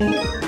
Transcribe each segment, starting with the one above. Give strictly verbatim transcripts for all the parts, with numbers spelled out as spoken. Ah!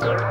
You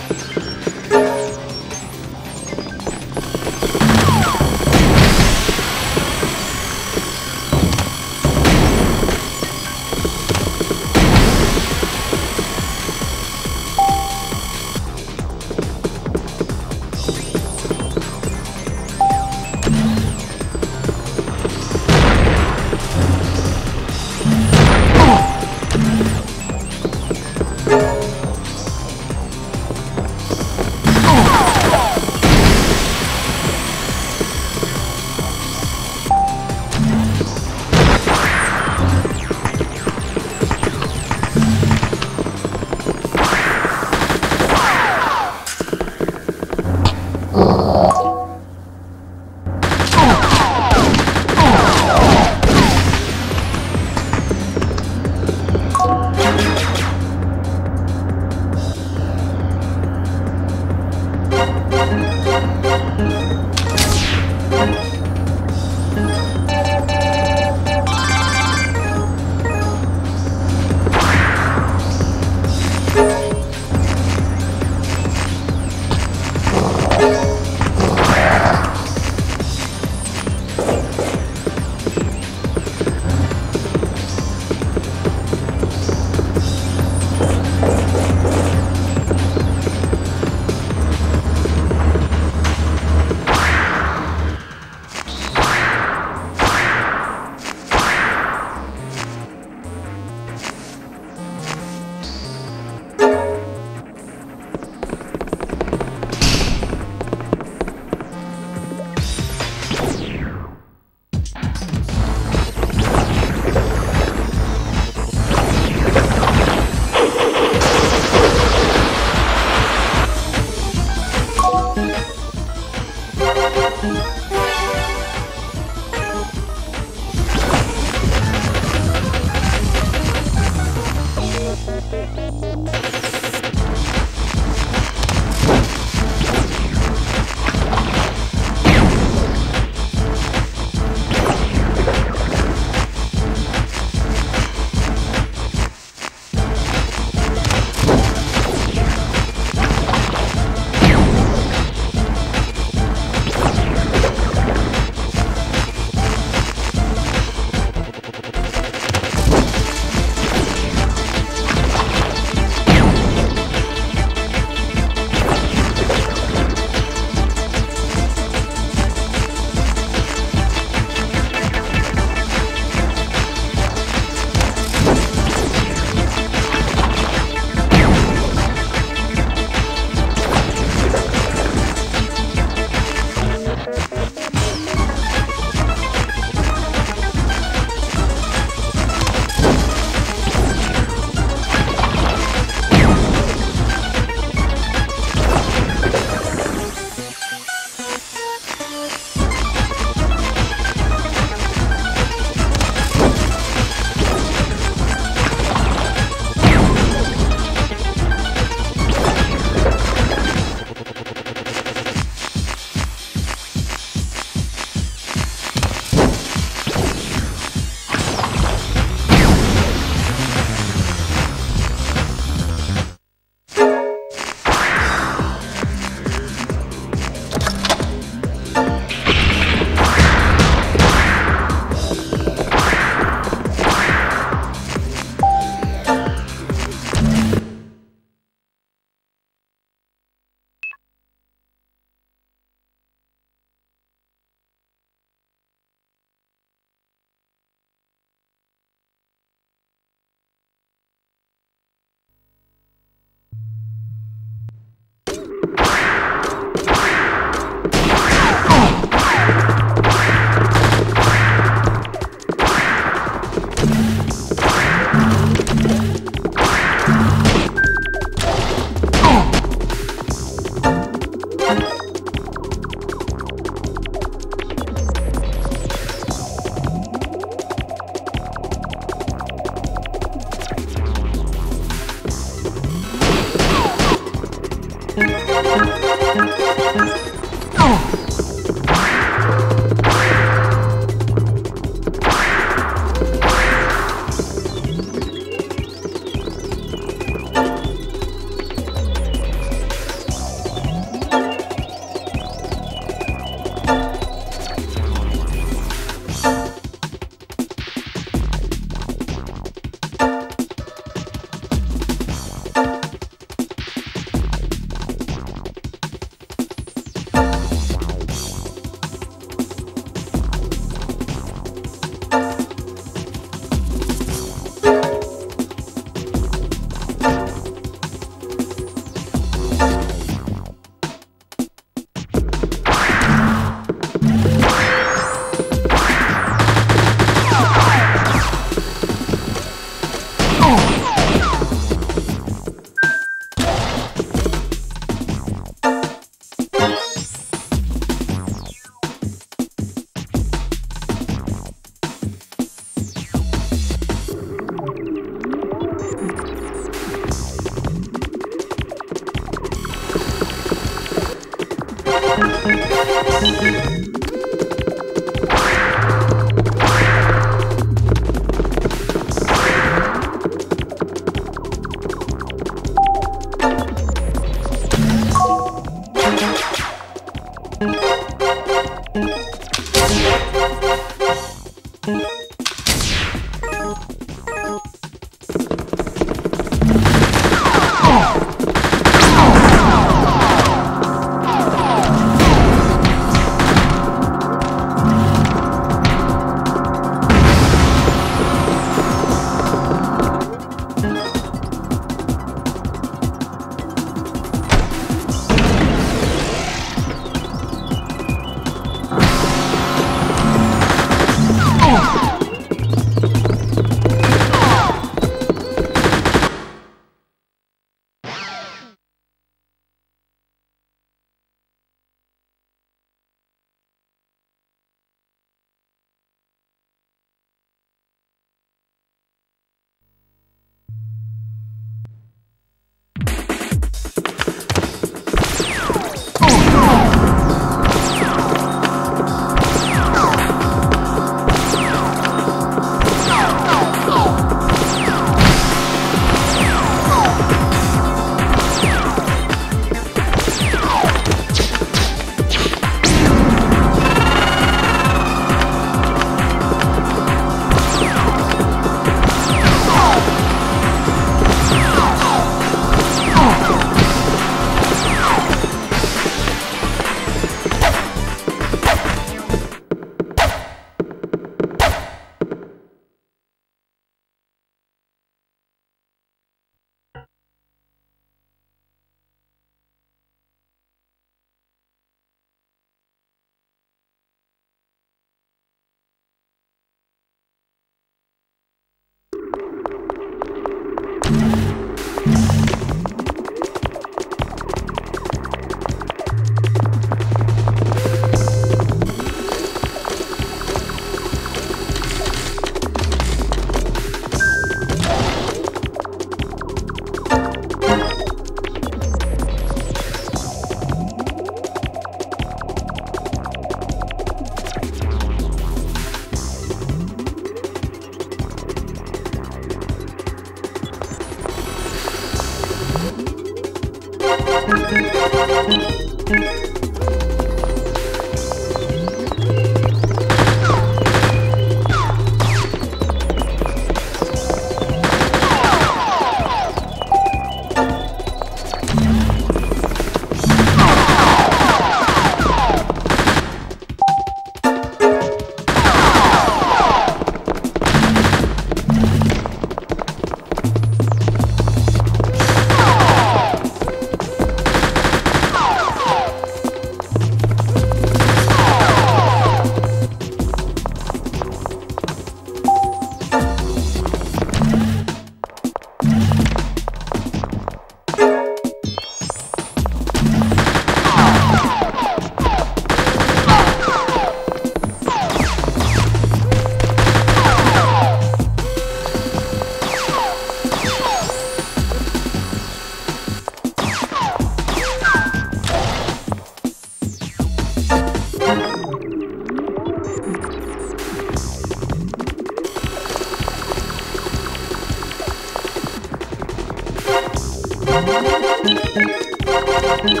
You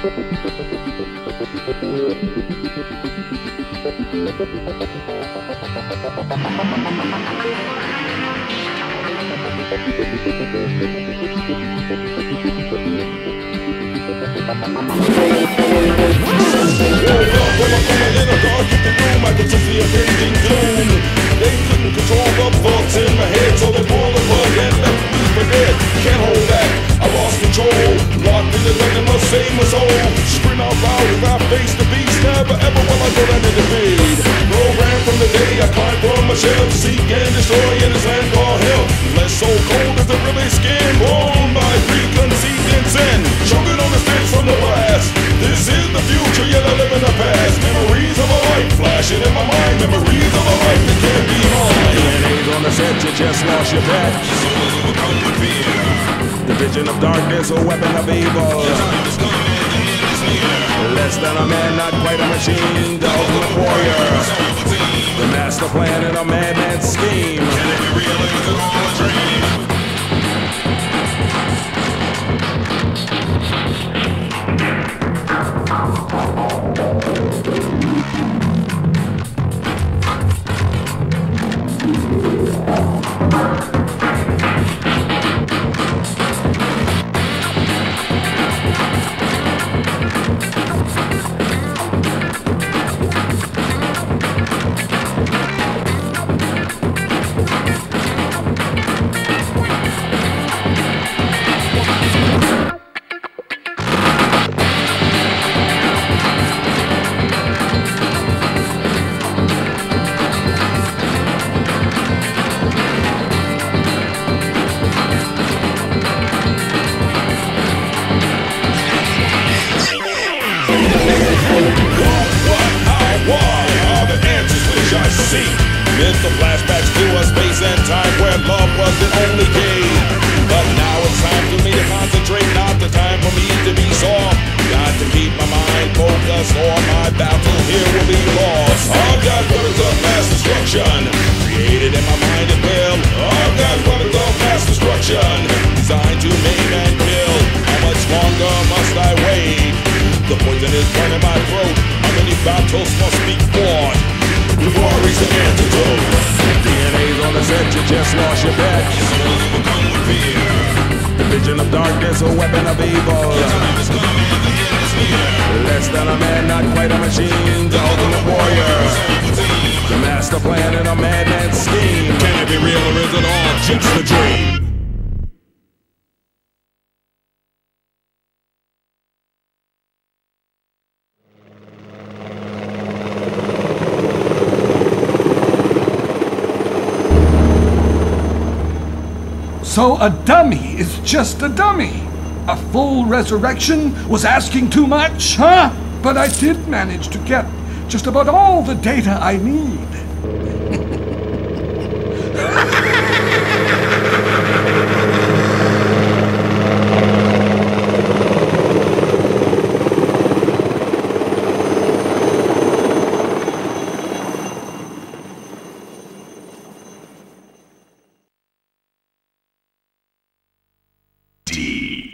So a dummy is just a dummy. A full resurrection was asking too much, huh? But I did manage to get just about all the data I need. D.